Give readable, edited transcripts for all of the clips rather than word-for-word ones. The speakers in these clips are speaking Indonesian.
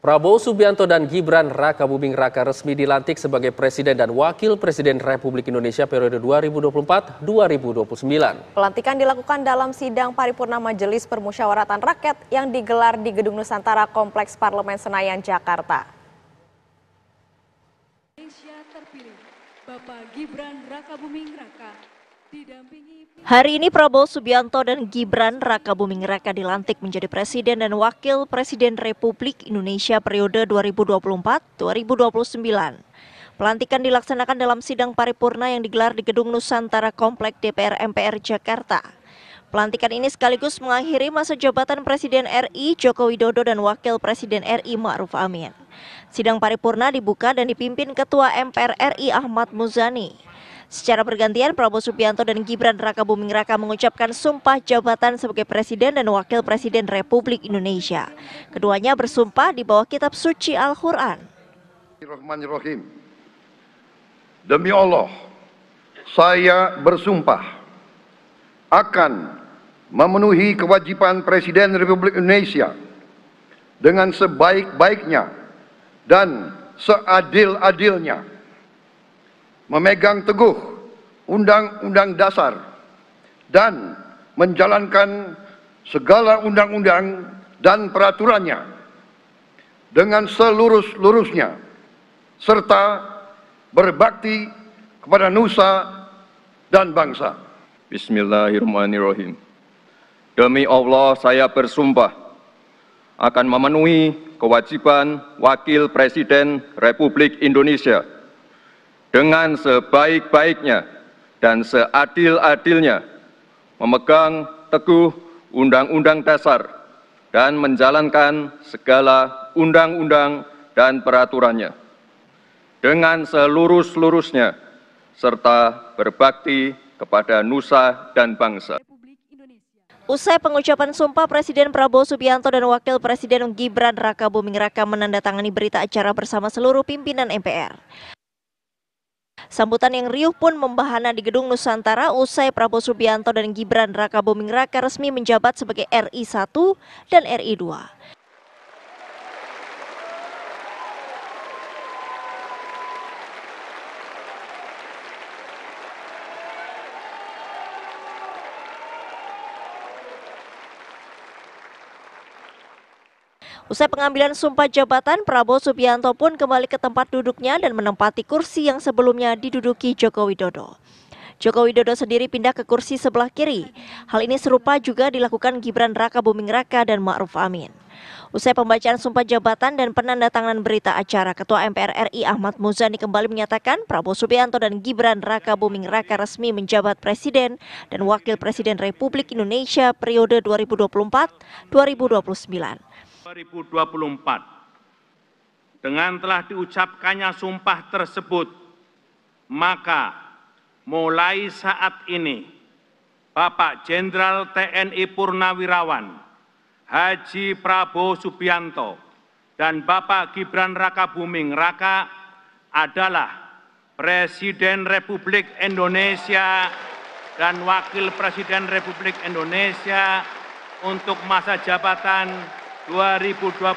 Prabowo Subianto dan Gibran Rakabuming Raka resmi dilantik sebagai Presiden dan Wakil Presiden Republik Indonesia periode 2024-2029. Pelantikan dilakukan dalam sidang paripurna Majelis Permusyawaratan Rakyat yang digelar di Gedung Nusantara Kompleks Parlemen Senayan, Jakarta. Bapak Gibran Rakabuming Raka didampingi... Hari ini Prabowo Subianto dan Gibran Rakabuming Raka dilantik menjadi Presiden dan Wakil Presiden Republik Indonesia periode 2024-2029. Pelantikan dilaksanakan dalam sidang paripurna yang digelar di Gedung Nusantara Kompleks DPR MPR Jakarta. Pelantikan ini sekaligus mengakhiri masa jabatan Presiden RI Joko Widodo dan Wakil Presiden RI Ma'ruf Amin. Sidang paripurna dibuka dan dipimpin Ketua MPR RI Ahmad Muzani. Secara bergantian, Prabowo Subianto dan Gibran Rakabuming Raka mengucapkan sumpah jabatan sebagai Presiden dan Wakil Presiden Republik Indonesia. Keduanya bersumpah di bawah kitab suci Al-Quran. Bismillahirrahmanirrahim. Demi Allah, saya bersumpah akan memenuhi kewajiban Presiden Republik Indonesia dengan sebaik-baiknya dan seadil-adilnya, memegang teguh Undang-Undang Dasar dan menjalankan segala undang-undang dan peraturannya dengan selurus-lurusnya, serta berbakti kepada nusa dan bangsa. Bismillahirrahmanirrahim. Demi Allah, saya bersumpah akan memenuhi kewajiban Wakil Presiden Republik Indonesia dengan sebaik-baiknya dan seadil-adilnya, memegang teguh Undang-Undang Dasar dan menjalankan segala undang-undang dan peraturannya dengan selurus-lurusnya, serta berbakti kepada nusa dan bangsa. Usai pengucapan sumpah, Presiden Prabowo Subianto dan Wakil Presiden Gibran Rakabuming Raka menandatangani berita acara bersama seluruh pimpinan MPR. Sambutan yang riuh pun membahana di Gedung Nusantara usai Prabowo Subianto dan Gibran Rakabuming Raka resmi menjabat sebagai RI 1 dan RI 2. Usai pengambilan sumpah jabatan, Prabowo Subianto pun kembali ke tempat duduknya dan menempati kursi yang sebelumnya diduduki Joko Widodo. Joko Widodo sendiri pindah ke kursi sebelah kiri. Hal ini serupa juga dilakukan Gibran Rakabuming Raka dan Ma'ruf Amin. Usai pembacaan sumpah jabatan dan penandatanganan berita acara, Ketua MPR RI Ahmad Muzani kembali menyatakan Prabowo Subianto dan Gibran Rakabuming Raka resmi menjabat Presiden dan Wakil Presiden Republik Indonesia periode 2024-2029. Dengan telah diucapkannya sumpah tersebut, maka mulai saat ini Bapak Jenderal TNI Purnawirawan Haji Prabowo Subianto dan Bapak Gibran Rakabuming Raka adalah Presiden Republik Indonesia dan Wakil Presiden Republik Indonesia untuk masa jabatan 2024-2029.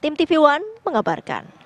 Tim TV One mengabarkan.